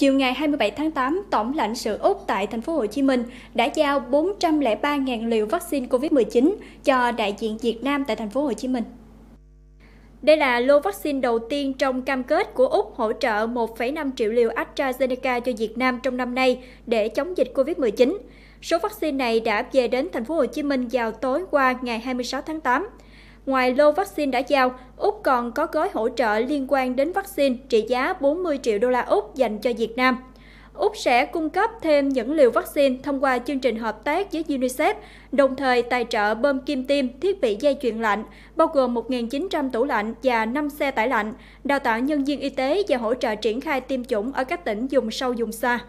Chiều ngày 27 tháng 8, Tổng lãnh sự Úc tại thành phố Hồ Chí Minh đã giao 403.000 liều vaccine COVID-19 cho đại diện Việt Nam tại thành phố Hồ Chí Minh. Đây là lô vaccine đầu tiên trong cam kết của Úc hỗ trợ 1,5 triệu liều AstraZeneca cho Việt Nam trong năm nay để chống dịch COVID-19. Số vaccine này đã về đến thành phố Hồ Chí Minh vào tối qua ngày 26 tháng 8. Ngoài lô vaccine đã giao, Úc còn có gói hỗ trợ liên quan đến vaccine trị giá 40 triệu đô la Úc dành cho Việt Nam. Úc sẽ cung cấp thêm những liều vaccine thông qua chương trình hợp tác với UNICEF, đồng thời tài trợ bơm kim tiêm, thiết bị dây chuyền lạnh, bao gồm 1.900 tủ lạnh và 5 xe tải lạnh, đào tạo nhân viên y tế và hỗ trợ triển khai tiêm chủng ở các tỉnh vùng sâu vùng xa.